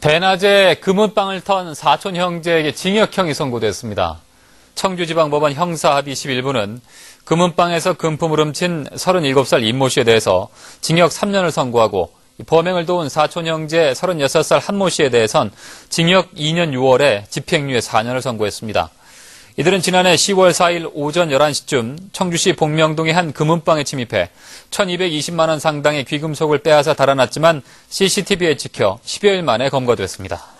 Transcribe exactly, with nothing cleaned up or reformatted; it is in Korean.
대낮에 금은방을 턴 사촌 형제에게 징역형이 선고됐습니다. 청주지방법원 형사합의 십일 부는 금은방에서 금품을 훔친 서른일곱 살 임모 씨에 대해서 징역 삼 년을 선고하고 범행을 도운 사촌 형제 서른여섯 살 한모 씨에 대해선 징역 이 년 유 월에 집행유예 사 년을 선고했습니다. 이들은 지난해 시월 사일 오전 열한 시쯤 청주시 복명동의 한 금은방에 침입해 천이백이십만 원 상당의 귀금속을 빼앗아 달아났지만 씨씨티비에 찍혀 십여일 만에 검거됐습니다.